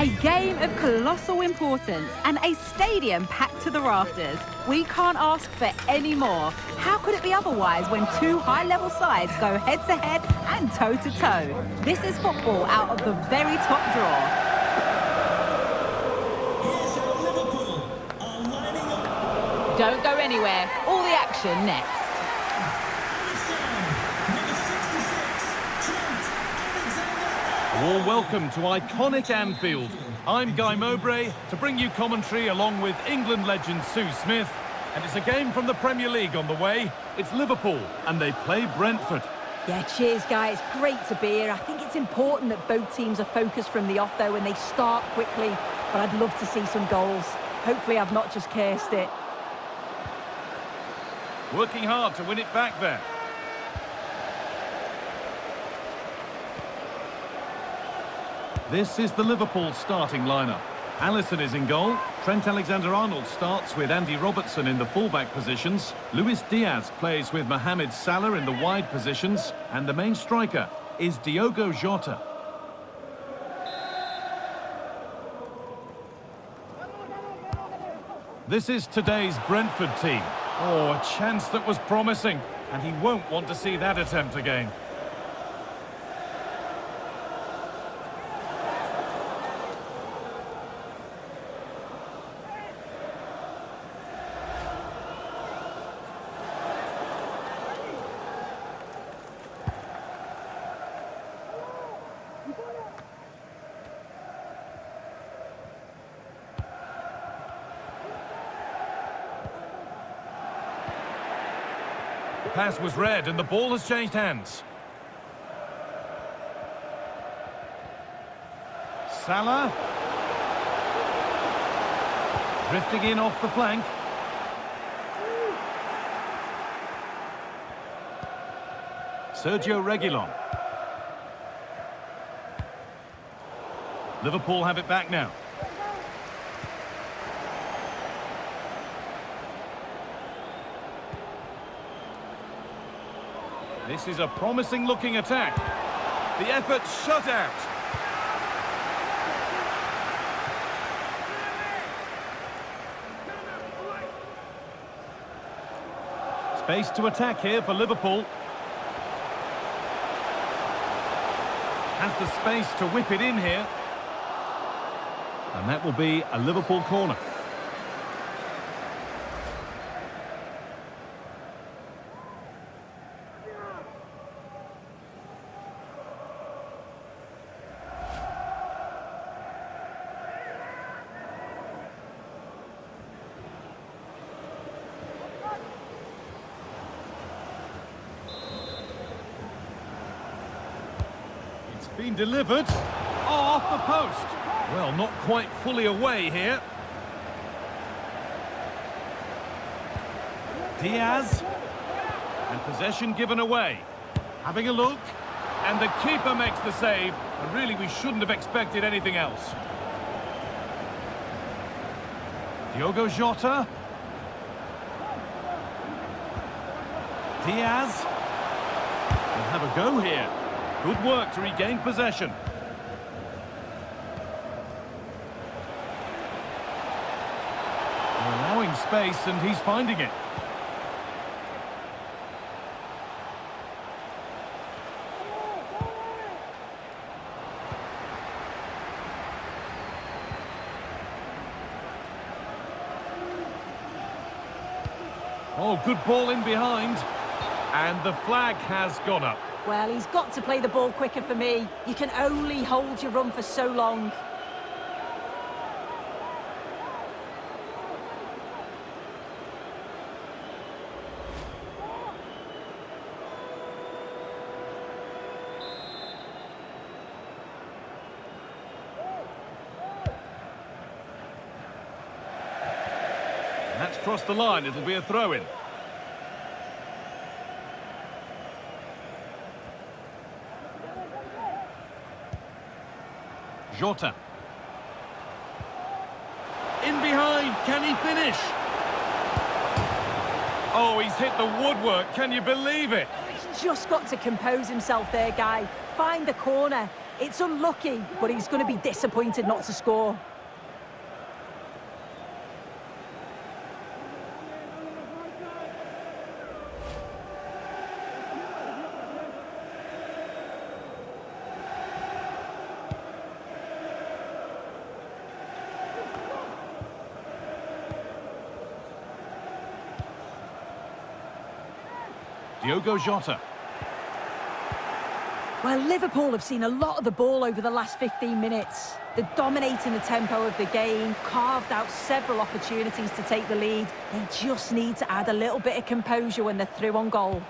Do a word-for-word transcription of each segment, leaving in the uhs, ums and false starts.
A game of colossal importance and a stadium packed to the rafters. We can't ask for any more. How could it be otherwise when two high-level sides go head-to-head and toe-to-toe? This is football out of the very top draw. Don't go anywhere. All the action next. Well, welcome to iconic Anfield. I'm Guy Mowbray to bring you commentary along with England legend Sue Smith. And it's a game from the Premier League on the way. It's Liverpool and they play Brentford. Yeah, cheers, Guy. It's great to be here. I think it's important that both teams are focused from the off, though, and they start quickly. But I'd love to see some goals. Hopefully I've not just cursed it. Working hard to win it back there. This is the Liverpool starting lineup. Alisson is in goal. Trent Alexander-Arnold starts with Andy Robertson in the fullback positions. Luis Díaz plays with Mohamed Salah in the wide positions. And the main striker is Diogo Jota. This is today's Brentford team. Oh, a chance that was promising, and he won't want to see that attempt again. The pass was read and the ball has changed hands. Salah. Drifting in off the flank. Sergio Reguilon. Liverpool have it back now. This is a promising-looking attack. The effort shut out. Space to attack here for Liverpool. Has the space to whip it in here. And that will be a Liverpool corner. Been delivered. Oh, off the post. Well, not quite fully away here. Diaz. And possession given away. Having a look. And the keeper makes the save. And really, we shouldn't have expected anything else. Diogo Jota. Diaz. They'll have a go here. Good work to regain possession. Allowing space, and he's finding it. Oh, good ball in behind. And the flag has gone up. Well, he's got to play the ball quicker for me. You can only hold your run for so long. That's crossed the line. It'll be a throw-in. Jota. In behind, can he finish? Oh, he's hit the woodwork, can you believe it? He's just got to compose himself there, Guy. Find the corner. It's unlucky, but he's going to be disappointed not to score. Diogo Jota. Well, Liverpool have seen a lot of the ball over the last fifteen minutes. They're dominating the tempo of the game, carved out several opportunities to take the lead. They just need to add a little bit of composure when they're through on goal.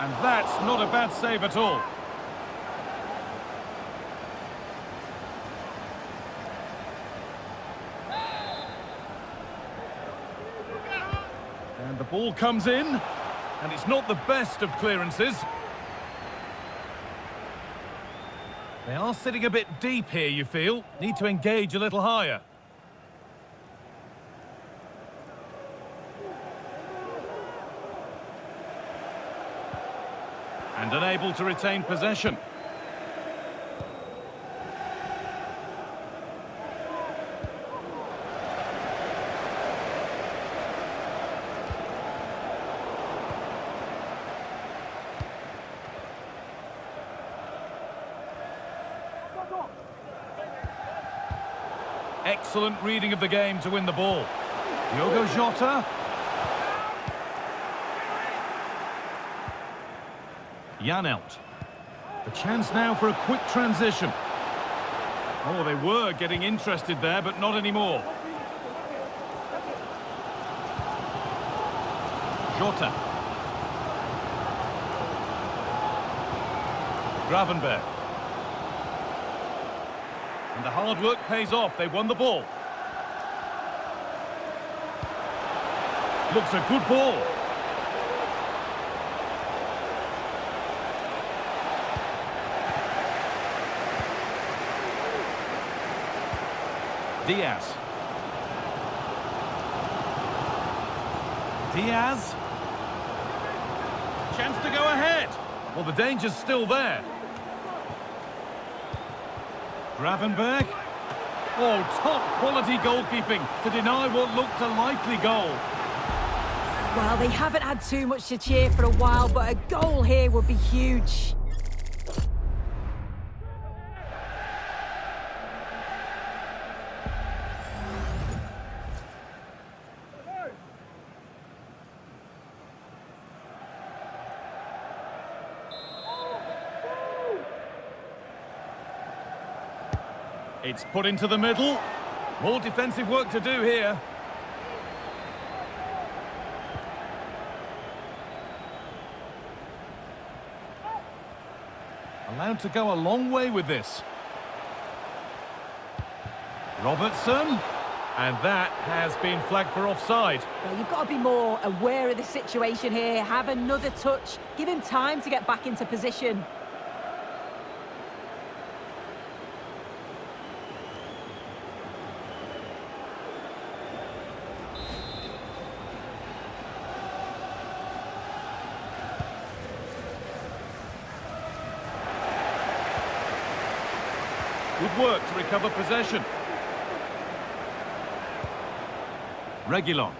And that's not a bad save at all. And the ball comes in, and it's not the best of clearances. They are sitting a bit deep here, you feel. Need to engage a little higher. And unable to retain possession. Excellent reading of the game to win the ball. Diogo Jota. Jan Elt. The chance now for a quick transition. Oh, they were getting interested there, but not anymore. Jota. Gravenberch. And the hard work pays off. They won the ball. Looks a good ball. Diaz. Diaz. Chance to go ahead. Well, the danger's still there. Gravenberch. Oh, top-quality goalkeeping to deny what looked a likely goal. Well, they haven't had too much to cheer for a while, but a goal here would be huge. It's put into the middle. More defensive work to do here. Allowed to go a long way with this. Robertson. And that has been flagged for offside. Well, you've got to be more aware of the situation here. Have another touch. Give him time to get back into position. Good work to recover possession. Reguilon.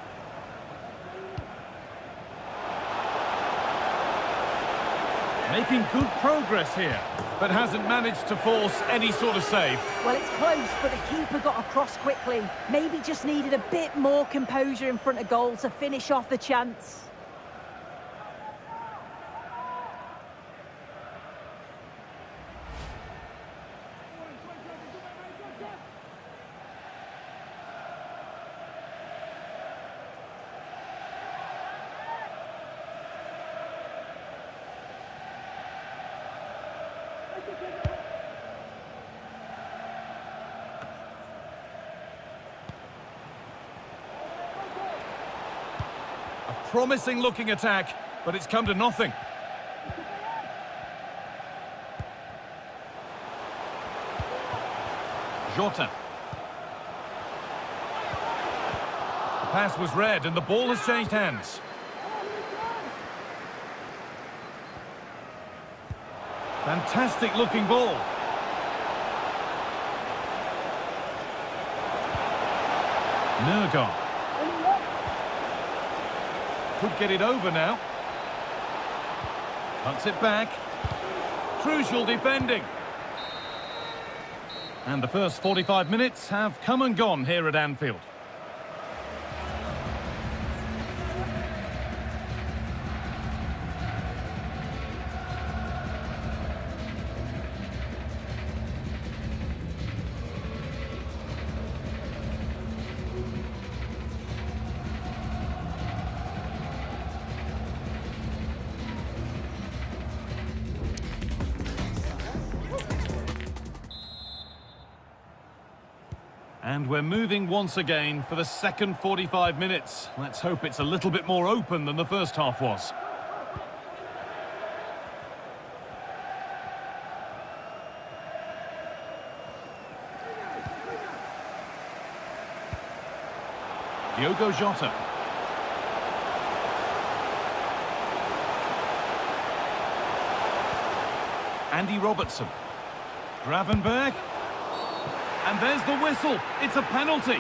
Making good progress here, but hasn't managed to force any sort of save. Well, it's close, but the keeper got across quickly. Maybe just needed a bit more composure in front of goal to finish off the chance. Promising looking attack, but it's come to nothing. Jota. The pass was read and the ball has changed hands. Fantastic looking ball. Nergon could get it over now. Cuts it back. Crucial defending. And the first forty-five minutes have come and gone here at Anfield. And we're moving once again for the second forty-five minutes. Let's hope it's a little bit more open than the first half was. Diogo Jota. Andy Robertson. Gravenberch. And there's the whistle. It's a penalty.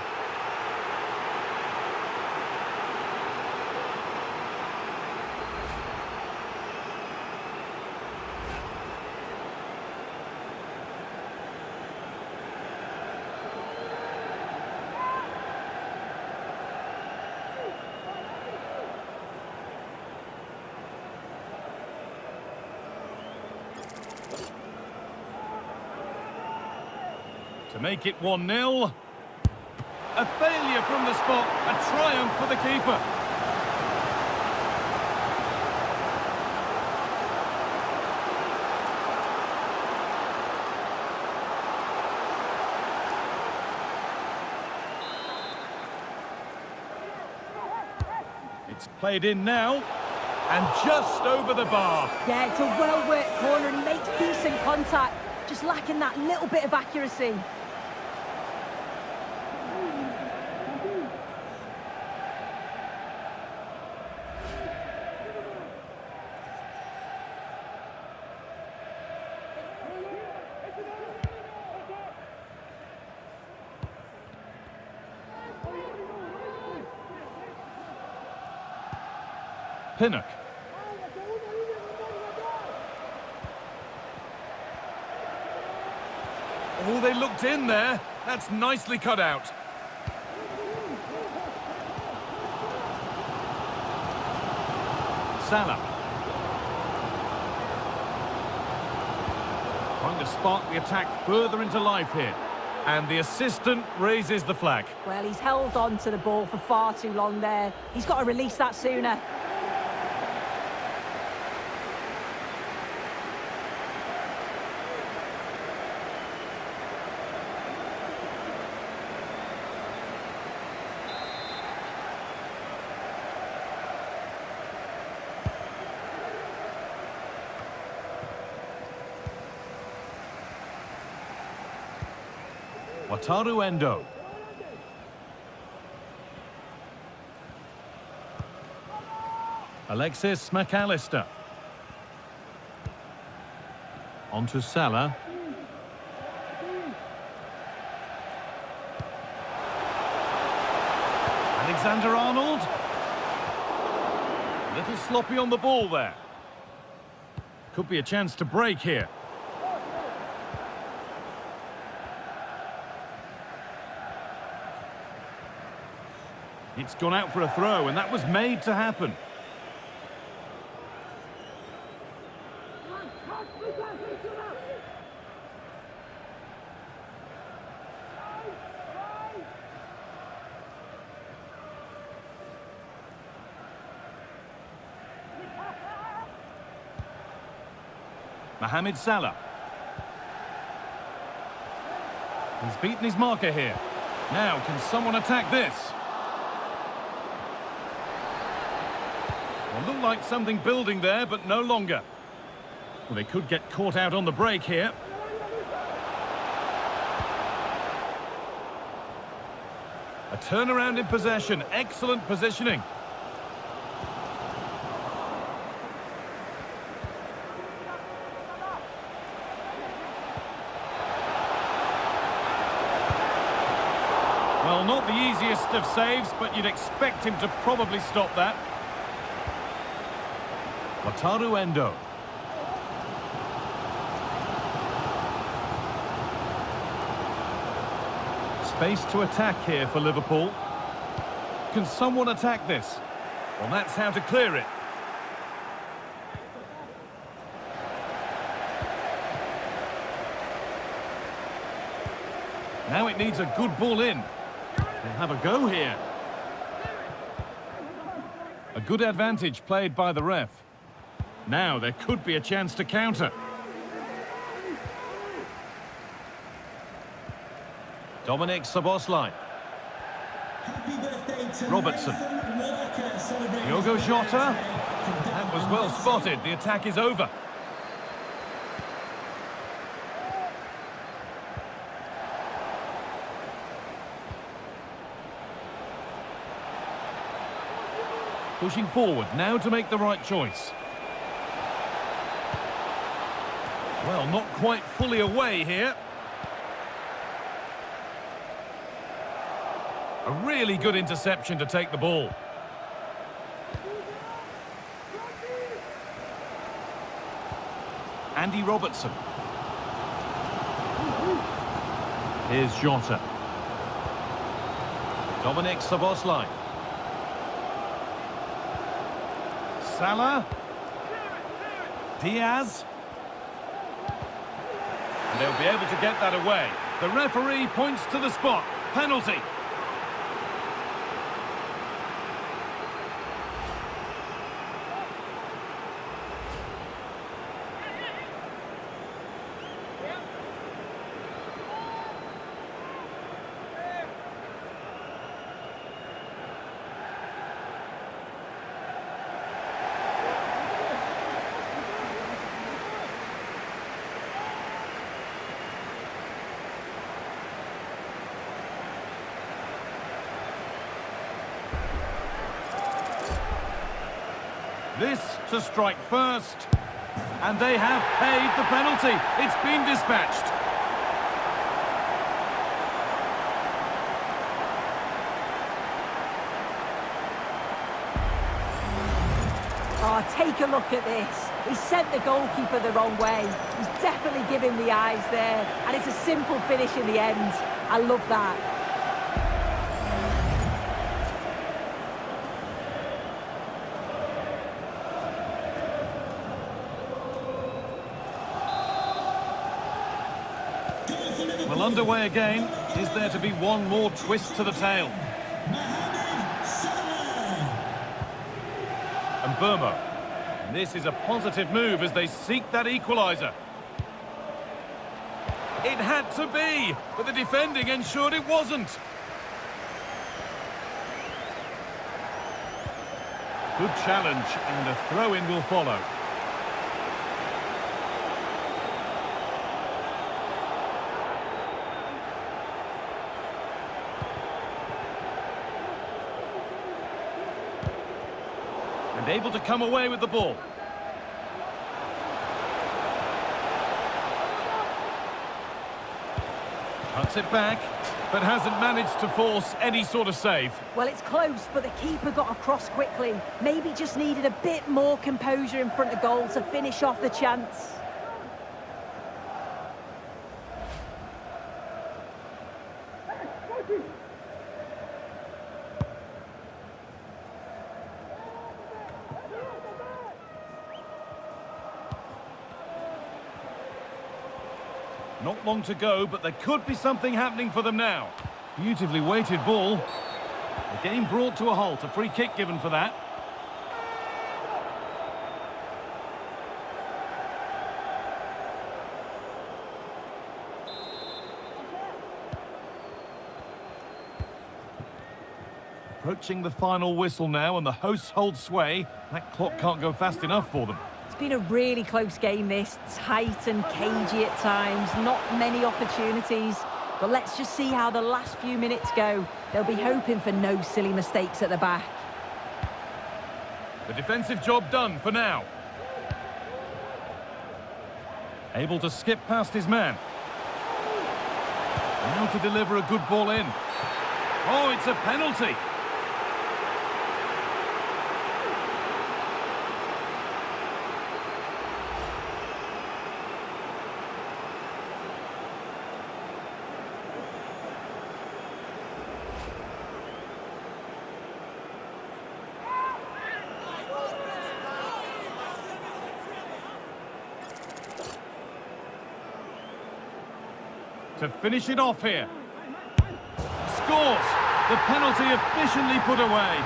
To make it one nil. A failure from the spot, a triumph for the keeper. It's played in now, and just over the bar. Yeah, it's a well-worked corner and he makes decent contact, just lacking that little bit of accuracy. Pinnock. Oh, they looked in there. That's nicely cut out. Salah. Trying to spark the attack further into life here. And the assistant raises the flag. Well, he's held on to the ball for far too long there. He's got to release that sooner. Wataru Endo. Alexis Mac Allister. On to Salah. Alexander-Arnold. A little sloppy on the ball there. Could be a chance to break here. It's gone out for a throw, and that was made to happen. Mohamed Salah. He's beaten his marker here. Now, can someone attack this? Looked like something building there, but no longer. Well, they could get caught out on the break here. A turnaround in possession. Excellent positioning. Well, not the easiest of saves, but you'd expect him to probably stop that. Wataru Endo. Space to attack here for Liverpool. Can someone attack this? Well, that's how to clear it. Now it needs a good ball in. They'll have a go here. A good advantage played by the ref. Now there could be a chance to counter. Dominik Szoboszlai. Robertson. Diogo Jota. That was well spotted. The attack is over. Pushing forward now to make the right choice. Well, not quite fully away here. A really good interception to take the ball. Andy Robertson. Here's Jota. Dominik Szoboszlai. Salah. Diaz. And they'll be able to get that away. The referee points to the spot. Penalty. This to strike first, and they have paid the penalty. It's been dispatched. Oh, take a look at this. He sent the goalkeeper the wrong way. He's definitely giving the eyes there, and it's a simple finish in the end. I love that. Well, underway again. Is there to be one more twist to the tail? And Burma. This is a positive move as they seek that equaliser. It had to be, but the defending ensured it wasn't. Good challenge, and a throw-in will follow. Able to come away with the ball. Cuts it back, but hasn't managed to force any sort of save. Well, it's close, but the keeper got across quickly. Maybe just needed a bit more composure in front of goal to finish off the chance. Not long to go, but there could be something happening for them now. Beautifully weighted ball. The game brought to a halt. A free kick given for that. Approaching the final whistle now, and the hosts hold sway. That clock can't go fast enough for them. It's been a really close game, this. Tight and cagey at times. Not many opportunities. But let's just see how the last few minutes go. They'll be hoping for no silly mistakes at the back. The defensive job done for now. Able to skip past his man. Now to deliver a good ball in. Oh, it's a penalty. To finish it off here. Scores! The penalty efficiently put away.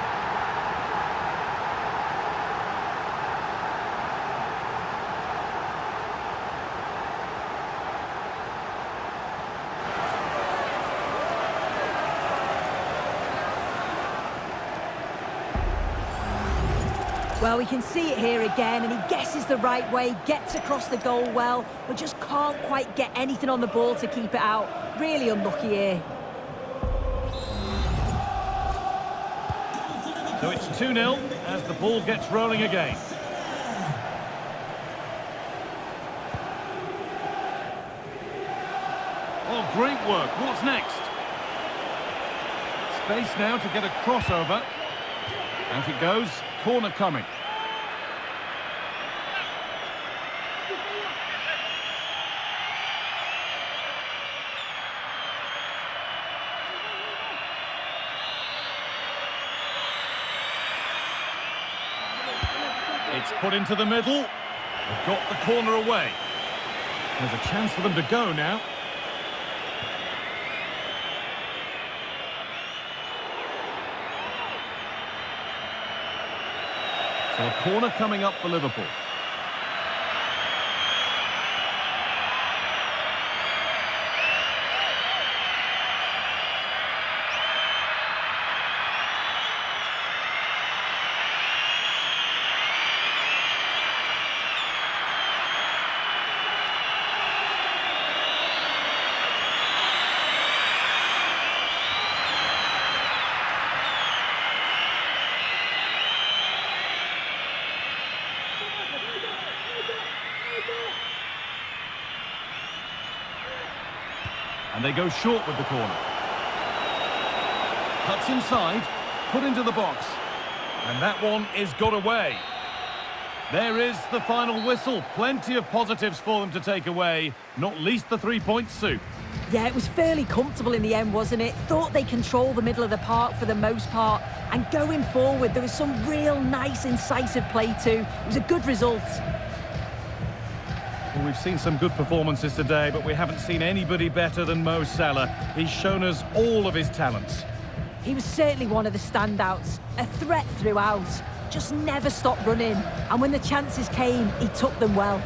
Well, we can see it here again, and he guesses the right way, gets across the goal well, but just can't quite get anything on the ball to keep it out. Really unlucky here. So it's two nil as the ball gets rolling again. Oh, great work. What's next? Space now to get a crossover. Out it goes. Corner coming. It's put into the middle. They've got the corner away. There's a chance for them to go now. So a corner coming up for Liverpool. And they go short with the corner. Cuts inside, put into the box. And that one is got away. There is the final whistle. Plenty of positives for them to take away, not least the three-point suit. Yeah, it was fairly comfortable in the end, wasn't it? Thought they controlled the middle of the park for the most part. And going forward, there was some real nice, incisive play too. It was a good result. We've seen some good performances today, but we haven't seen anybody better than Mo Salah. He's shown us all of his talents. He was certainly one of the standouts, a threat throughout, just never stopped running. And when the chances came, he took them well.